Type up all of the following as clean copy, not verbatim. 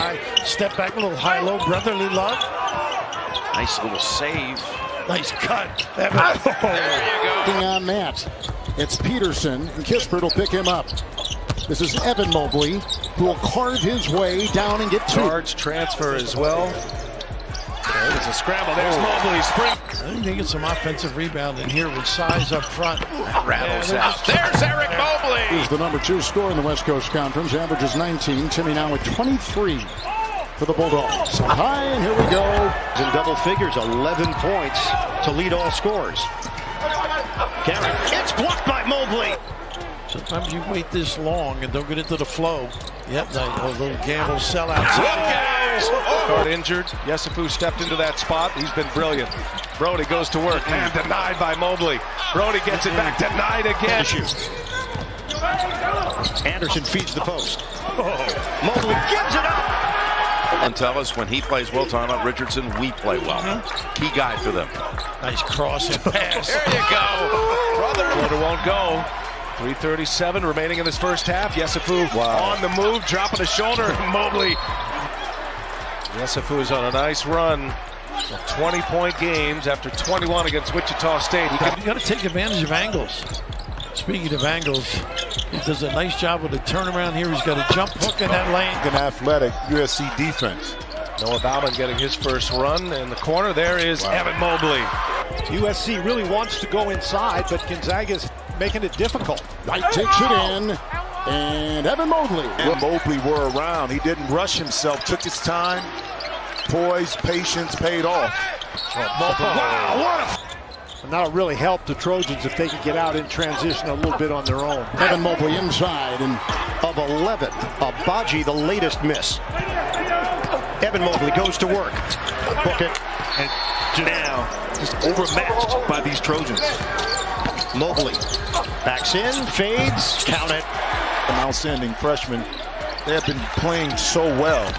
high, step back, a little high-low brotherly love. Nice little save. Nice cut. Evan. Oh. There you go. On that, it's Peterson, and Kispert will pick him up. This is Evan Mobley, who will carve his way down and get two. Large transfer as well. There was a scramble. There's Mobley's sprint. I think they get some offensive rebound in here with size up front. Rattles out. There's Eric Mobley. He's the number 2 scorer in the West Coast Conference. Averages 19. Timmy now with 23 for the Bulldogs. So high, and here we go. In double figures, 11 points to lead all scores. Garrett. It's blocked by Mobley. Sometimes you wait this long and don't get into the flow. Yep, a little gamble sellout. Got injured. Yesufu stepped into that spot. He's been brilliant. Brody goes to work. And denied by Mobley. Brody gets it back. Denied again. Anderson feeds the post. Mobley gives it up. And tell us, when he plays well, timeout Richardson, we play well. Key guy for them. Nice cross and pass. There you go. Brother. Brody won't go. 3:37 remaining in this first half. Yesufu on the move, dropping a shoulder. Mobley. Yesufu is on a nice run. 20-point games after 21 against Wichita State. You've got to take advantage of angles. Speaking of angles, he does a nice job with the turnaround here. He's got a jump hook in that lane. An athletic USC defense. Noah Bauman getting his first run in the corner. There is Evan Mobley. USC really wants to go inside, but Gonzaga's making it difficult. White takes it in, and Evan Mobley. And Mobley were around. He didn't rush himself, took his time. Poise, patience paid off. Now it really helped the Trojans if they could get out in transition a little bit on their own. Evan Mobley inside, and of 11, Abaji, the latest miss. Evan Mobley goes to work. Book it. And now, just overmatched by these Trojans. Mobley backs in, fades, count it. An outstanding freshman. They have been playing so well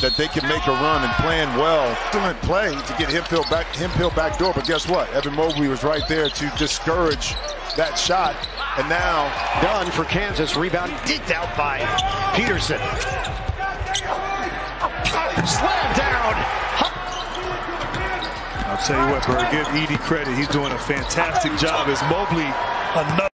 that they can make a run and playing well. Excellent play to get Hemphill back door, but guess what? Evan Mobley was right there to discourage that shot. And now done for Kansas. Rebound digged out by Peterson. Slam down. I'll tell you what, Bird, give Edie credit. He's doing a fantastic job as Mobley.